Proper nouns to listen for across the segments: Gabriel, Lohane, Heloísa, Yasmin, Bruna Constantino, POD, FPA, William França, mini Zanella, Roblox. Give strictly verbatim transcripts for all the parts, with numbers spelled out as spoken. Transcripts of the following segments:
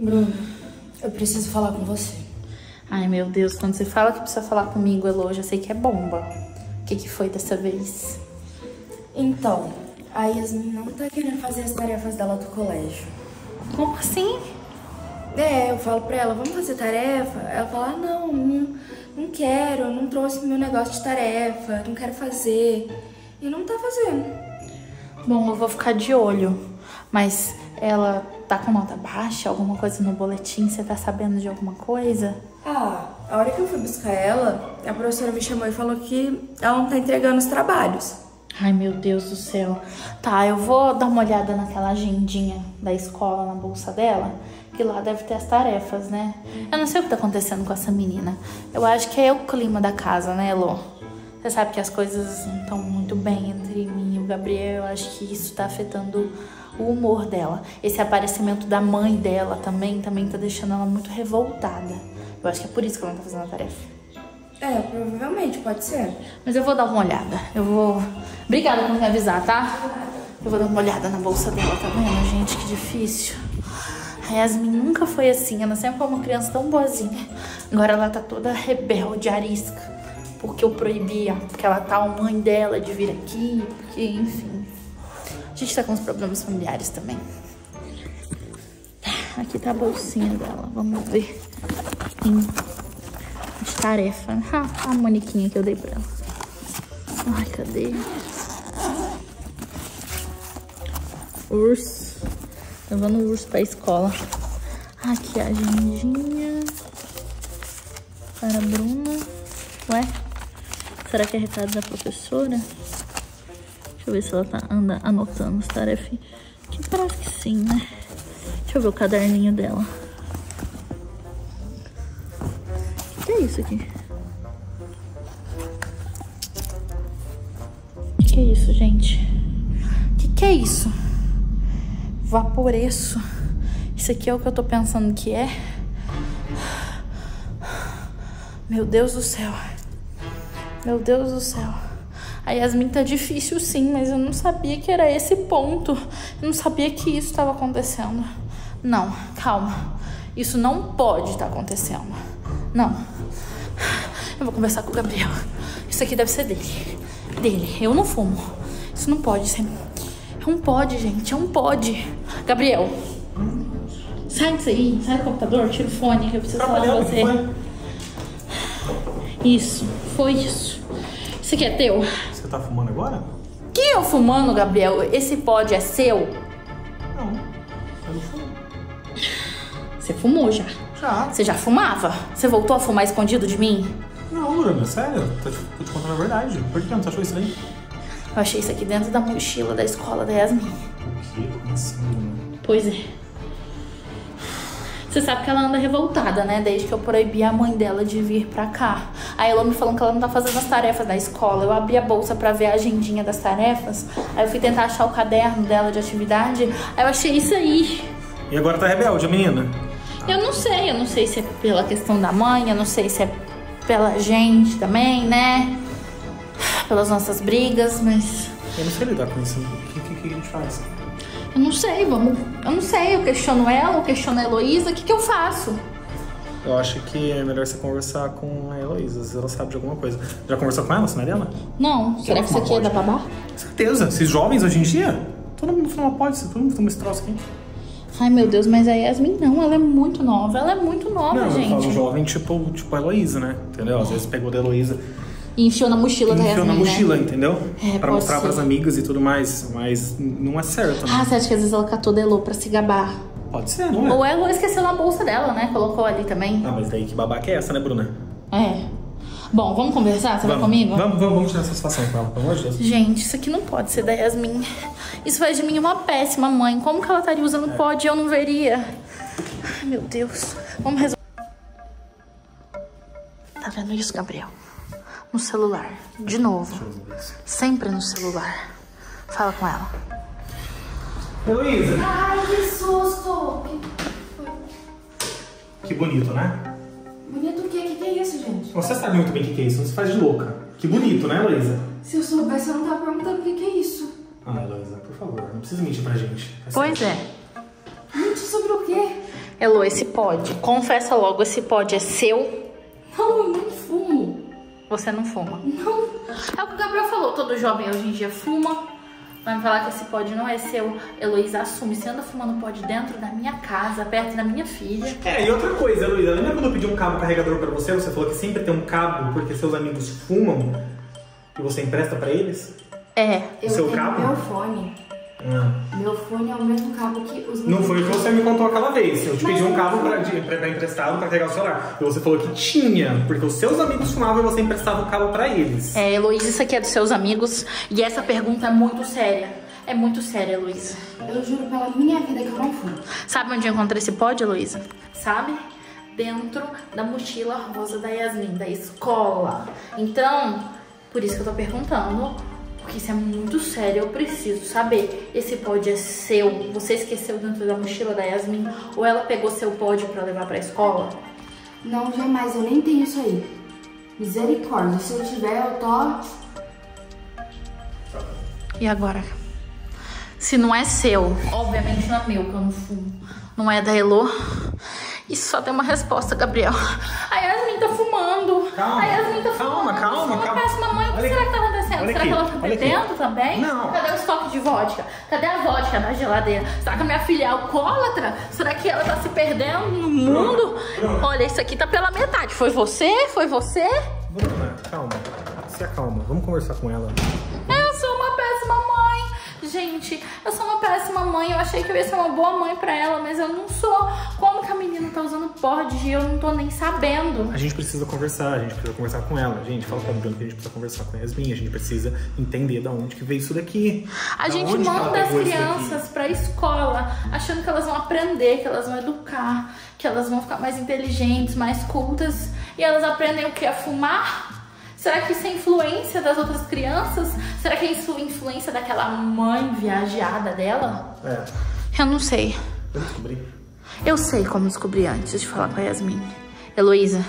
Bruna, eu preciso falar com você. Ai, meu Deus, quando você fala que precisa falar comigo, Elo, eu sei que é bomba. O que que foi dessa vez? Então, a Yasmin não tá querendo fazer as tarefas dela do colégio. Como assim? É, eu falo pra ela, vamos fazer tarefa? Ela fala, ah, não, não, não quero, não trouxe meu negócio de tarefa, não quero fazer. E não tá fazendo. Bom, eu vou ficar de olho, mas ela... tá com nota baixa, alguma coisa no boletim, você tá sabendo de alguma coisa? Ah, a hora que eu fui buscar ela, a professora me chamou e falou que ela não tá entregando os trabalhos. Ai, meu Deus do céu. Tá, eu vou dar uma olhada naquela agendinha da escola, na bolsa dela, que lá deve ter as tarefas, né? Eu não sei o que tá acontecendo com essa menina. Eu acho que é o clima da casa, né, Elô? Você sabe que as coisas não estão muito bem entre mim e o Gabriel, eu acho que isso tá afetando... o humor dela. Esse aparecimento da mãe dela também, também tá deixando ela muito revoltada. Eu acho que é por isso que ela não tá fazendo a tarefa. É, provavelmente, pode ser. Mas eu vou dar uma olhada. Eu vou... Obrigada por me avisar, tá? Eu vou dar uma olhada na bolsa dela, tá vendo, gente? Que difícil. A Yasmin nunca foi assim. Ela sempre foi uma criança tão boazinha. Agora ela tá toda rebelde, arisca. Porque eu proibia. Porque ela tá a mãe dela de vir aqui. Porque, enfim... a gente tá com uns problemas familiares também. Aqui tá a bolsinha dela. Vamos ver. Tem de tarefa. Ah, a manequinha que eu dei pra ela. Ai, cadê? Urso. Levando o urso pra escola. Aqui a agendinha. Para a Bruna. Ué? Será que é recado da professora? Deixa eu ver se ela tá anda, anotando as tarefas. Que parece que sim, né? Deixa eu ver o caderninho dela. O que é isso aqui? O que é isso, gente? O que, que é isso? Vaporeço. Isso aqui é o que eu tô pensando que é. Meu Deus do céu. Meu Deus do céu. A Yasmin tá difícil sim, mas eu não sabia que era esse ponto. Eu não sabia que isso estava acontecendo. Não, calma. Isso não pode estar acontecendo. Não. Eu vou conversar com o Gabriel. Isso aqui deve ser dele. Dele. Eu não fumo. Isso não pode ser. É um pode, gente. É um pode. Gabriel. Sai disso aí. Sai do computador. Tira o fone que eu preciso falar com você. Isso. Foi isso. Isso aqui é teu. Você tá fumando agora? Que eu fumando, Gabriel? Esse pod é seu? Não, eu não fumo. Você fumou já? Já. Você já fumava? Você voltou a fumar escondido de mim? Não, Bruna, sério. Tô te, tô te contando a verdade. Por que não? Você achou isso aí? Eu achei isso aqui dentro da mochila da escola da Yasmin. O quê? Como assim? Pois é. Você sabe que ela anda revoltada, né? Desde que eu proibi a mãe dela de vir pra cá. A Elo me falou que ela não tá fazendo as tarefas da escola. Eu abri a bolsa pra ver a agendinha das tarefas. Aí eu fui tentar achar o caderno dela de atividade. Aí eu achei isso aí. E agora tá rebelde, a menina? Eu não sei. Eu não sei se é pela questão da mãe. Eu não sei se é pela gente também, né? Pelas nossas brigas, mas... eu não sei lidar com isso. O que, que, que a gente faz? Eu não sei, vamos. Eu não sei, eu questiono ela, eu questiono a Heloísa, o que, que eu faço? Eu acho que é melhor você conversar com a Heloísa, se ela sabe de alguma coisa. Já conversou com ela, se não é dela? Não, será, será que isso aqui é da babá? Com certeza, esses jovens hoje em dia, todo mundo fuma pode, todo mundo fuma esse troço aqui. Ai, meu Deus, mas a Yasmin não, ela é muito nova, ela é muito nova, não, gente. Não, eu falo jovem tipo, tipo a Heloísa, né? Entendeu? Às vezes pegou da Heloísa... e enfiou na mochila da Yasmin, enfiou na mochila, né? Entendeu? É, pra mostrar ser. Pras amigas e tudo mais. Mas não é certo, né? Ah, você acha que às vezes ela catou da Elo pra se gabar? Pode ser, não é? Ou a Elo esqueceu na bolsa dela, né? Colocou ali também. Ah, mas daí que babaca é essa, né, Bruna? É. Bom, vamos conversar? Você vamos. Vai comigo? Vamos, vamos, vamos tirar essa situação com ela, pelo amor de Deus. Gente, isso aqui não pode ser da Yasmin. Isso faz de mim uma péssima mãe. Como que ela estaria usando é. Pod e eu não veria? Ai, meu Deus. Vamos resolver. Tá vendo isso, Gabriel? No celular, de novo. Sempre no celular. Fala com ela. Heloísa! Ai, que susto! Que... que bonito, né? Bonito o quê? O que, que é isso, gente? Você sabe muito bem o que, que é isso, você faz de louca. Que bonito, né, Heloísa? Se eu soubesse, você não tá perguntando o que, que é isso. Ah, Heloísa, por favor, não precisa mentir pra gente. Pois é. Mentir sobre o quê? Elô, esse pod, confessa logo, esse pod é seu? Não, eu não fumo. Você não fuma? Não. É o que o Gabriel falou, todo jovem hoje em dia fuma. Vai me falar que esse pod não é seu. Heloísa, assume, você anda fumando pod dentro da minha casa, perto da minha filha. É, e outra coisa, Heloísa, lembra quando eu pedi um cabo carregador pra você? Você falou que sempre tem um cabo porque seus amigos fumam e você empresta pra eles? É. O eu seu tenho cabo? Meu fone. Não. Meu fone é o mesmo cabo que os meus. Não foi o que você me contou aquela vez. Eu te Mas pedi um cabo pra, pra, pra emprestado pra carregar o celular. E você falou que tinha, porque os seus amigos fumavam e você emprestava o cabo pra eles. É, Heloísa, isso aqui é dos seus amigos. E essa pergunta é muito séria. É muito séria, Heloísa. Eu juro pela minha vida que eu não fumo. Sabe onde eu encontrei esse pod, Heloísa? Sabe? Dentro da mochila rosa da Yasmin, da escola. Então, por isso que eu tô perguntando. Porque isso é muito sério, eu preciso saber. Esse pod é seu? Você esqueceu dentro da mochila da Yasmin? Ou ela pegou seu pod pra levar pra escola? Não, jamais, eu nem tenho isso aí. Misericórdia, se eu tiver eu tô... E agora? Se não é seu, obviamente não é meu, que eu não fumo. Não é da Elô? Isso só tem uma resposta, Gabriel. A Yasmin tá fumando. Calma, a Yasmin tá fumando. calma, calma. Uma calma. péssima mãe, o que será que tá acontecendo? Será aqui, que ela tá bebendo também? Não. Cadê o estoque de vodka? Cadê a vodka na geladeira? Será que a minha filha é alcoólatra? Será que ela tá se perdendo no mundo? Bruna, Bruna. Olha, isso aqui tá pela metade. Foi você? Foi você? Bruna, calma. Se acalma. Vamos conversar com ela. Eu sou uma péssima mãe. Gente, eu sou uma péssima mãe. Eu achei que eu ia ser uma boa mãe pra ela, mas eu não sou. Como que a menina tá usando pod e eu não tô nem sabendo? A gente precisa conversar, a gente precisa conversar com ela. Gente, fala pra Bruna que a gente precisa conversar com a Yasmin, a gente precisa entender da onde que veio isso daqui. A da gente manda as crianças pra escola, achando que elas vão aprender, que elas vão educar, que elas vão ficar mais inteligentes, mais cultas. E elas aprendem o que? A fumar? Será que isso é influência das outras crianças? Será que é isso influência daquela mãe viajada dela? É. Eu não sei. Eu descobri. Eu sei como descobrir antes de falar com a Yasmin. Heloísa,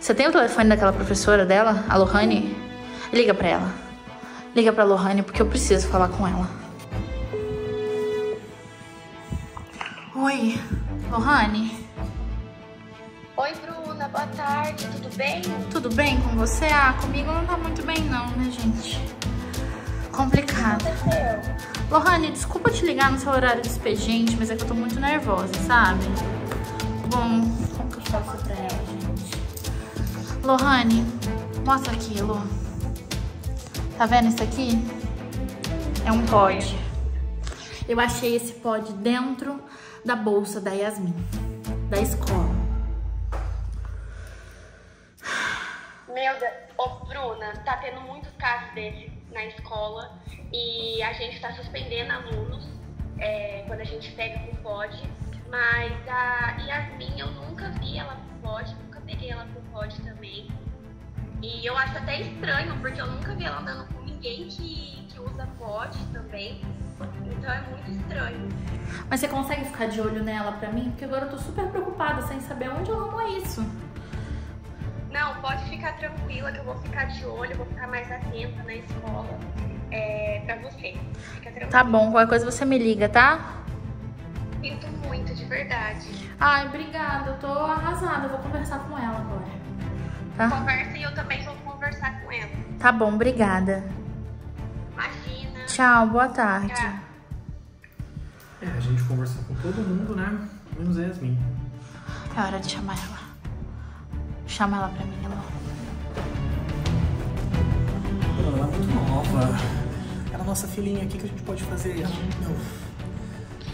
você tem o telefone daquela professora dela, a Lohane? Liga pra ela. Liga pra Lohane porque eu preciso falar com ela. Oi, Lohane. Oi, Bruna, boa tarde, tudo bem? Tudo bem com você? Ah, comigo não tá muito bem não, né, gente? Complicado. Lohane, desculpa te ligar no seu horário de expediente, mas é que eu tô muito nervosa, sabe? Bom, como que eu faço pra ela, gente? Lohane, mostra aqui, Lô. Tá vendo isso aqui? É um pod. Eu achei esse pod dentro da bolsa da Yasmin, da escola. Meu Deus, ô Bruna, tá tendo muitos casos desses na escola e a gente tá suspendendo alunos é, quando a gente pega com pod, mas a Yasmin eu nunca vi ela com pod, nunca peguei ela com pod também. E eu acho até estranho, porque eu nunca vi ela andando com ninguém que, que usa pod também, então é muito estranho. Mas você consegue ficar de olho nela pra mim? Porque agora eu tô super preocupada sem saber onde ela arrumou isso. Não, pode ficar tranquila que eu vou ficar de olho, vou ficar mais atenta na escola é, pra você. Fica tranquila. Tá bom, qualquer coisa você me liga, tá? Sinto muito, de verdade. Ai, obrigada, eu tô arrasada, eu vou conversar com ela agora. Tá? Conversa e eu também vou conversar com ela. Tá bom, obrigada. Imagina. Tchau, boa tarde. Tá. É, a gente conversou com todo mundo, né? Menos Yasmin. É hora de chamar ela. Chama ela pra mim, Elô. Ela é muito nova. Ela é nossa filhinha aqui, que a gente pode fazer. Ela, não.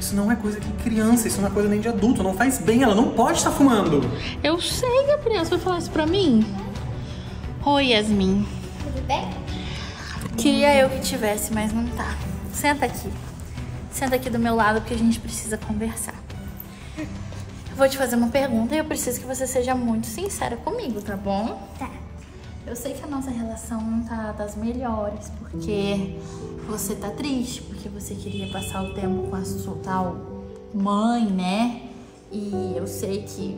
Isso não é coisa que criança, isso não é coisa nem de adulto. Não faz bem, ela não pode estar fumando. Eu sei, Gabriel. Você vai falar isso pra mim? Oi, Yasmin. Tudo bem? Queria eu que tivesse, mas não tá. Senta aqui. Senta aqui do meu lado, porque a gente precisa conversar. Vou te fazer uma pergunta e eu preciso que você seja muito sincera comigo, tá bom? Tá. Eu sei que a nossa relação não tá das melhores, porque você tá triste, porque você queria passar o tempo com a sua tal mãe, né? E eu sei que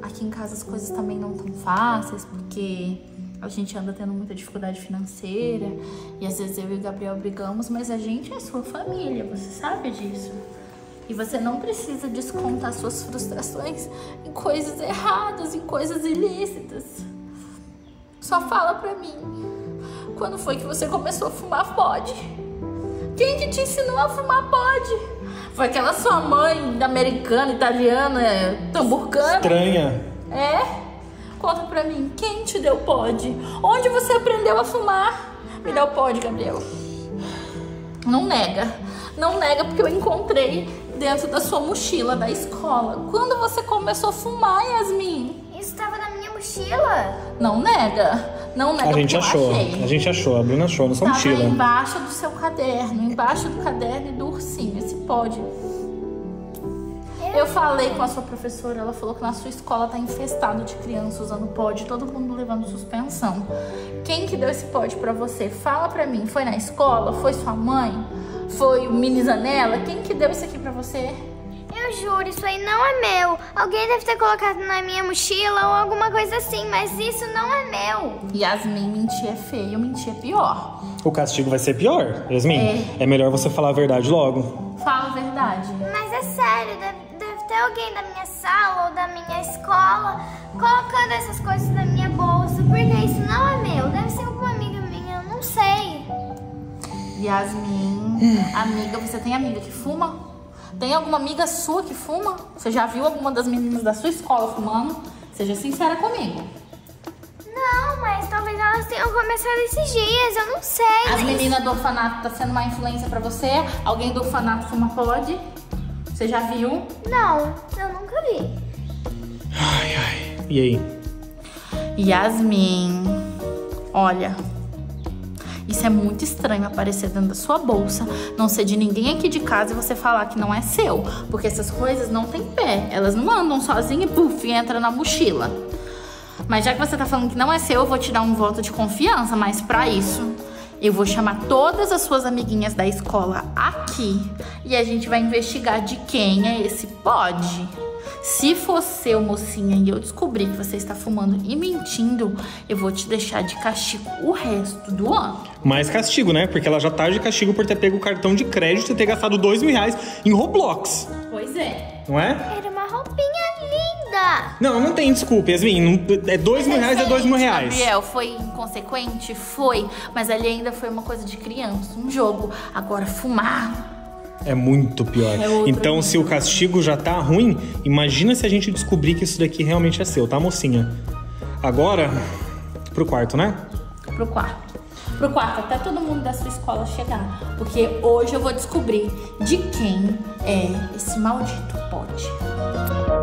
aqui em casa as coisas também não tão fáceis, porque a gente anda tendo muita dificuldade financeira e às vezes eu e o Gabriel brigamos, mas a gente é sua família, você sabe disso. E você não precisa descontar suas frustrações em coisas erradas, em coisas ilícitas. Só fala pra mim, quando foi que você começou a fumar pod? Quem que te ensinou a fumar pod? Foi aquela sua mãe, americana, italiana, tamburcana? Estranha. É? Conta pra mim, quem te deu pod? Onde você aprendeu a fumar? Me dá o pod, Gabriel. Não nega. Não nega, porque eu encontrei dentro da sua mochila da escola. Quando você começou a fumar, Yasmin? Isso estava na minha mochila. Não nega. Não nega. A gente achou. A gente achou. A Bruna achou na sua mochila. Estava embaixo do seu caderno. Embaixo do caderno e do ursinho. Esse pod. Eu falei com a sua professora, ela falou que na sua escola tá infestado de crianças usando pod, todo mundo levando suspensão. Quem que deu esse pod pra você? Fala pra mim, foi na escola? Foi sua mãe? Foi o mini Zanella? Quem que deu isso aqui pra você? Eu juro, isso aí não é meu. Alguém deve ter colocado na minha mochila ou alguma coisa assim, mas isso não é meu. Yasmin, mentir é feio, mentir é pior. O castigo vai ser pior, Yasmin. É, é melhor você falar a verdade logo. Fala a verdade. Mas é sério, deve Tem alguém da minha sala ou da minha escola colocando essas coisas na minha bolsa, porque isso não é meu. Deve ser alguma amiga minha, eu não sei. Yasmin, amiga, você tem amiga que fuma? Tem alguma amiga sua que fuma? Você já viu alguma das meninas da sua escola fumando? Seja sincera comigo. Não, mas talvez elas tenham começado esses dias, eu não sei. As meninas do orfanato tá sendo uma influência pra você? Alguém do orfanato fuma pode? Você já viu? Não, eu nunca vi. Ai, ai. E aí? Yasmin, olha, isso é muito estranho aparecer dentro da sua bolsa, não ser de ninguém aqui de casa e você falar que não é seu. Porque essas coisas não têm pé, elas não andam sozinhas e puf, entra na mochila. Mas já que você tá falando que não é seu, eu vou te dar um voto de confiança, mas pra isso... eu vou chamar todas as suas amiguinhas da escola aqui e a gente vai investigar de quem é esse pod. Se for seu, mocinha, e eu descobrir que você está fumando e mentindo, eu vou te deixar de castigo o resto do ano. Mais castigo, né? Porque ela já tá de castigo por ter pego o cartão de crédito e ter gastado dois mil reais em Roblox. Pois é. Não é? Era uma roupinha linda. Não, não tem desculpa, Yasmin. É dois mil reais, é dois mil reais. Gabriel, foi inconsequente? Foi. Mas ali ainda foi uma coisa de criança, um jogo. Agora, fumar... é muito pior. É então, nível. Se o castigo já tá ruim, imagina se a gente descobrir que isso daqui realmente é seu, tá, mocinha? Agora, pro quarto, né? Pro quarto. Pro quarto, até todo mundo da sua escola chegar. Porque hoje eu vou descobrir de quem é esse maldito pod.